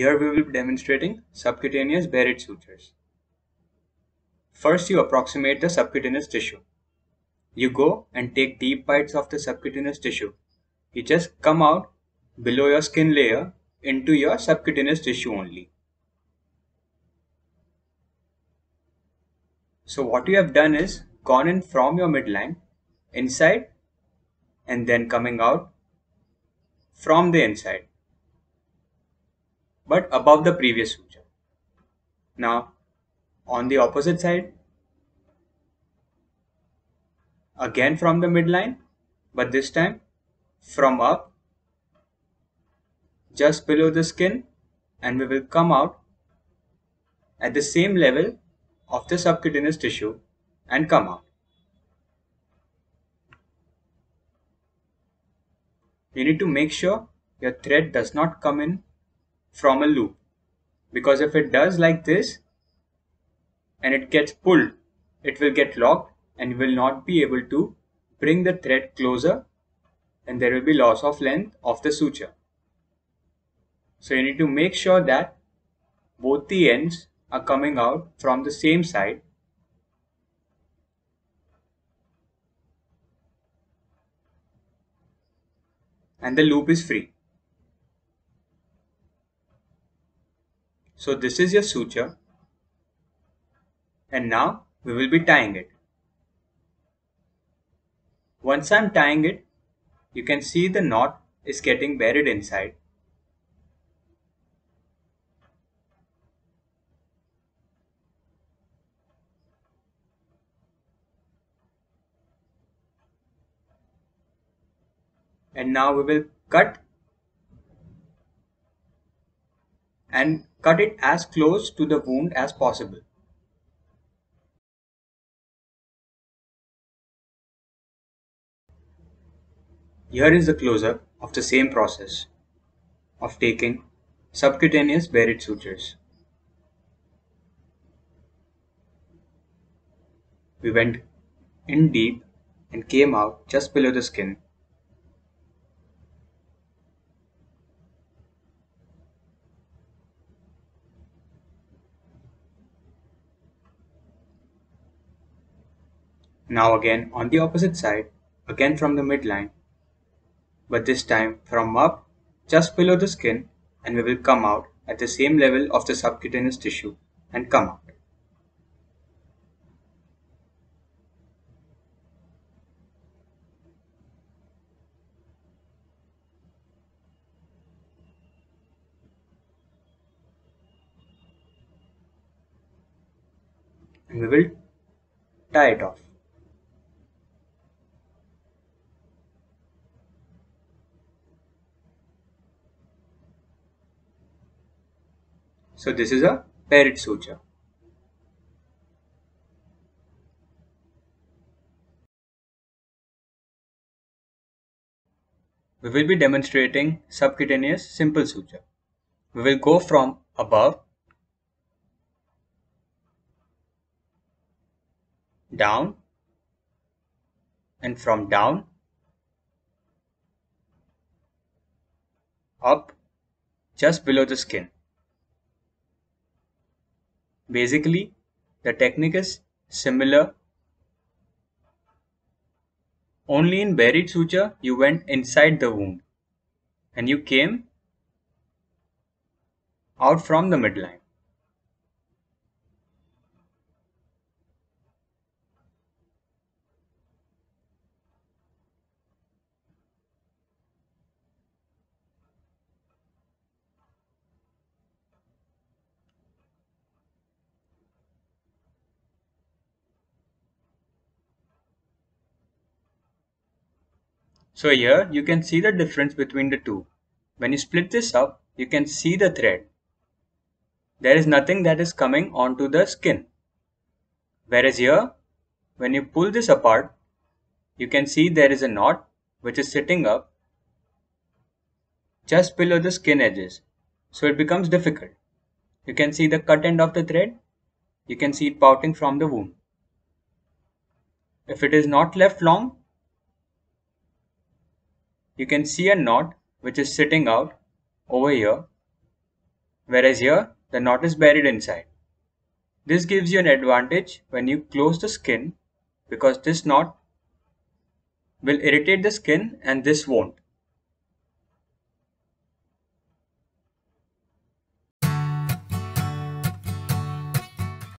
Here we will be demonstrating subcutaneous Barrett sutures. First, you approximate the subcutaneous tissue. You go and take deep bites of the subcutaneous tissue. You just come out below your skin layer into your subcutaneous tissue only. So what you have done is gone in from your midline, inside, and then coming out from the inside, but above the previous suture. Now on the opposite side, again from the midline, but this time from up, just below the skin, and we will come out at the same level of the subcutaneous tissue and come out. You need to make sure your thread does not come in from a loop, because if it does like this and it gets pulled, it will get locked and will not be able to bring the thread closer, and there will be loss of length of the suture. So you need to make sure that both the ends are coming out from the same side, and the loop is free. So this is your suture, and now we will be tying it. Once I am tying it, you can see the knot is getting buried inside. And now we will cut it as close to the wound as possible. Here is the close-up of the same process of taking subcutaneous Barrett sutures. We went in deep and came out just below the skin. Now again on the opposite side, again from the midline, but this time from up, just below the skin, and we will come out at the same level of the subcutaneous tissue and come out. And we will tie it off. So this is a Barrett suture. We will be demonstrating subcutaneous simple suture. We will go from above, down, and from down, up, just below the skin. Basically, the technique is similar. Only in Barrett suture, you went inside the wound and you came out from the midline. So here you can see the difference between the two. When you split this up, you can see the thread. There is nothing that is coming onto the skin. Whereas here, when you pull this apart, you can see there is a knot which is sitting up just below the skin edges. So it becomes difficult. You can see the cut end of the thread. You can see it pouting from the wound. If it is not left long, you can see a knot which is sitting out over here, whereas here the knot is buried inside. This gives you an advantage when you close the skin, because this knot will irritate the skin and this won't.